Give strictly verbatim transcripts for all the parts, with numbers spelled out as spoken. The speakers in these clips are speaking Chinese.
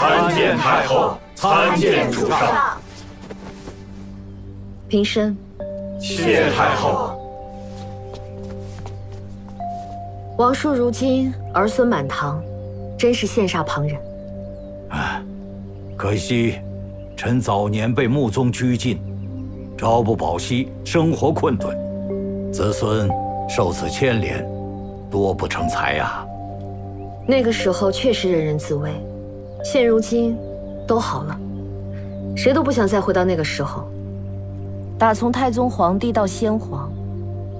参见太后，参见主上。平身。谢太后。王叔如今儿孙满堂，真是羡煞旁人。唉，可惜臣早年被穆宗拘禁，朝不保夕，生活困顿，子孙受此牵连，多不成才呀。 那个时候确实人人自危，现如今都好了，谁都不想再回到那个时候。打从太宗皇帝到先皇，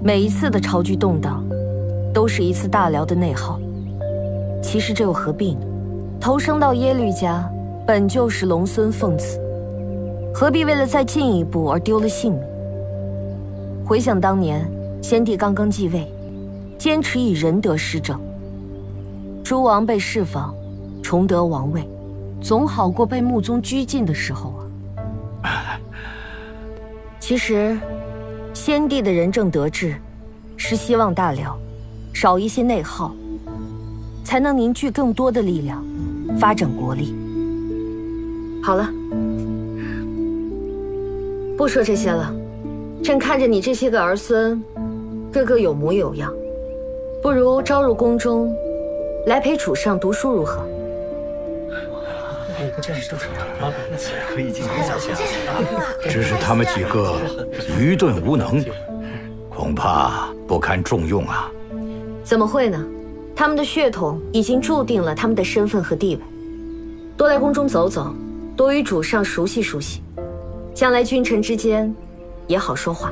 每一次的朝局动荡，都是一次大辽的内耗。其实这又何必呢？投生到耶律家，本就是龙孙凤子，何必为了再进一步而丢了性命？回想当年，先帝刚刚继位，坚持以仁德施政。 诸王被释放，重得王位，总好过被穆宗拘禁的时候啊。其实，先帝的仁政德治，是希望大辽少一些内耗，才能凝聚更多的力量，发展国力。好了，不说这些了。朕看着你这些个儿孙，个个有模有样，不如招入宫中。 来陪主上读书如何？每个战士都是老板，可以进行下去了。只是他们几个愚钝无能，恐怕不堪重用啊。怎么会呢？他们的血统已经注定了他们的身份和地位。多来宫中走走，多与主上熟悉熟悉，将来君臣之间也好说话。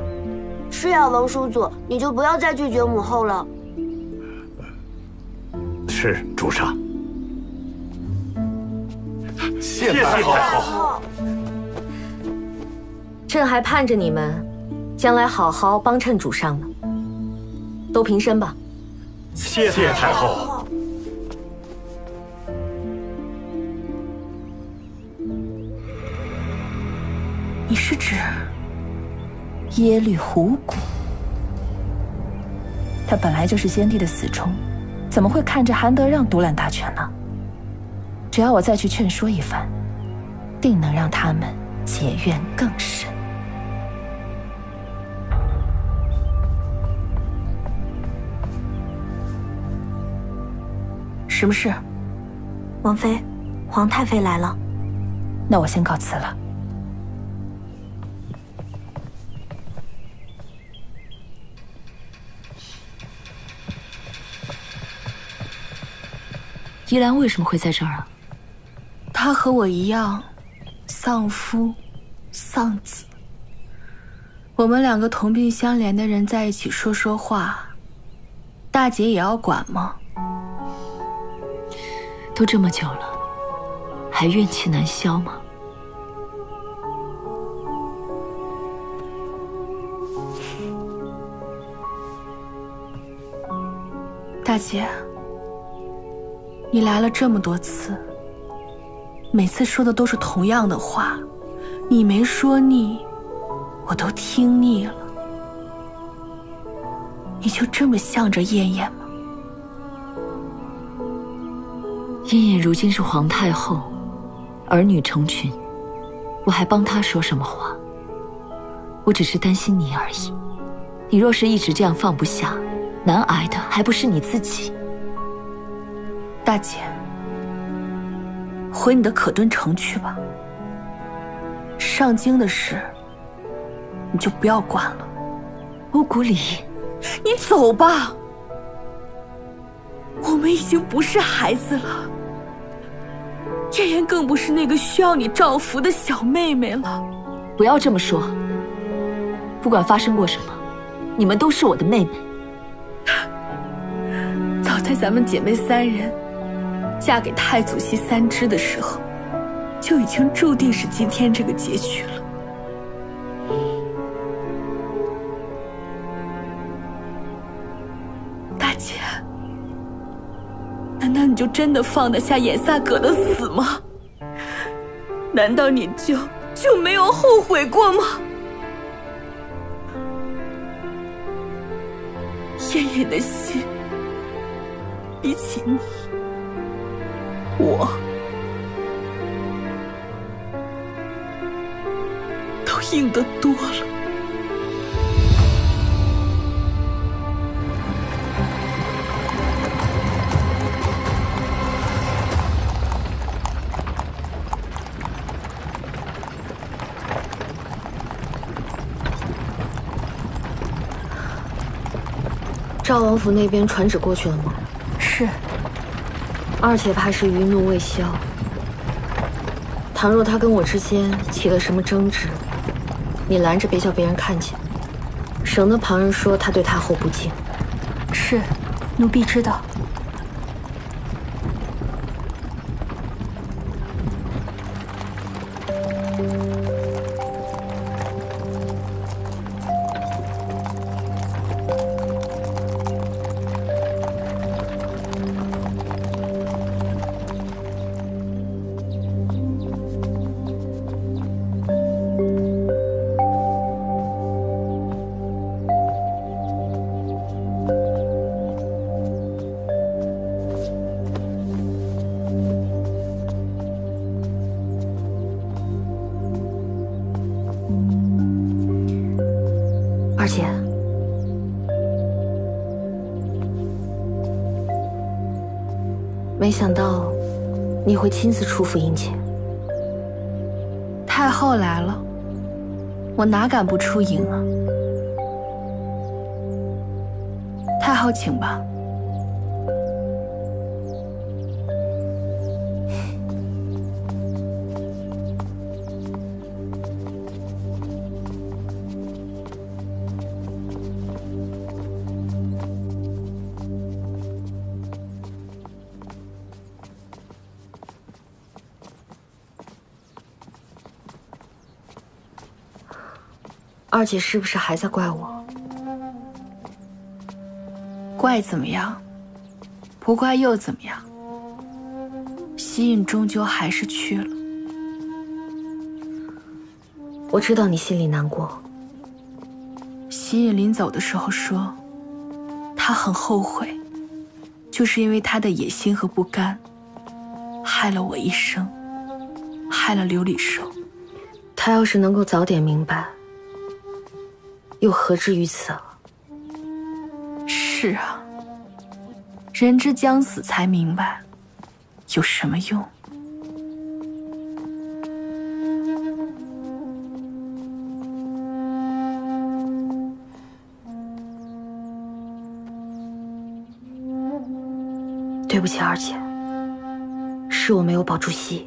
是呀，王叔祖，你就不要再拒绝母后了。 是主上，谢太后。朕还盼着你们将来好好帮衬主上呢。都平身吧。谢太后。你是指耶律虎骨？他本来就是先帝的死忠。 怎么会看着韩德让独揽大权呢？只要我再去劝说一番，定能让他们结怨更深。什么事？王妃，皇太妃来了。那我先告辞了。宜兰为什么会在这儿啊？他和我一样，丧夫、丧子。我们两个同病相怜的人在一起说说话，大姐也要管吗？都这么久了，还怨气难消吗？大姐。 你来了这么多次，每次说的都是同样的话，你没说腻，我都听腻了。你就这么向着燕燕吗？燕燕如今是皇太后，儿女成群，我还帮她说什么话？我只是担心你而已。你若是一直这样放不下，难挨的还不是你自己？ 大姐，回你的可敦城去吧。上京的事，你就不要管了。乌骨里，你走吧。我们已经不是孩子了，燕燕更不是那个需要你照拂的小妹妹了。不要这么说。不管发生过什么，你们都是我的妹妹。早在咱们姐妹三人。 嫁给太祖系三枝的时候，就已经注定是今天这个结局了。大姐，难道你就真的放得下眼萨格的死吗？难道你就就没有后悔过吗？燕燕的心，比起你。 我幸得多了。赵王府那边传旨过去了吗？是。二姐怕是余怒未消。 倘若他跟我之间起了什么争执，你拦着别叫别人看见，省得旁人说他对太后不敬。是，奴婢知道。没想到你会亲自出府迎接。太后来了，我哪敢不出迎啊？太后，请吧。二姐是不是还在怪我？怪怎么样？不怪又怎么样？西印终究还是去了。我知道你心里难过。西印临走的时候说，他很后悔，就是因为他的野心和不甘，害了我一生，害了琉璃寿。他要是能够早点明白。 又何至于此啊？是啊，人之将死才明白，有什么用？对不起，二姐，是我没有保住息。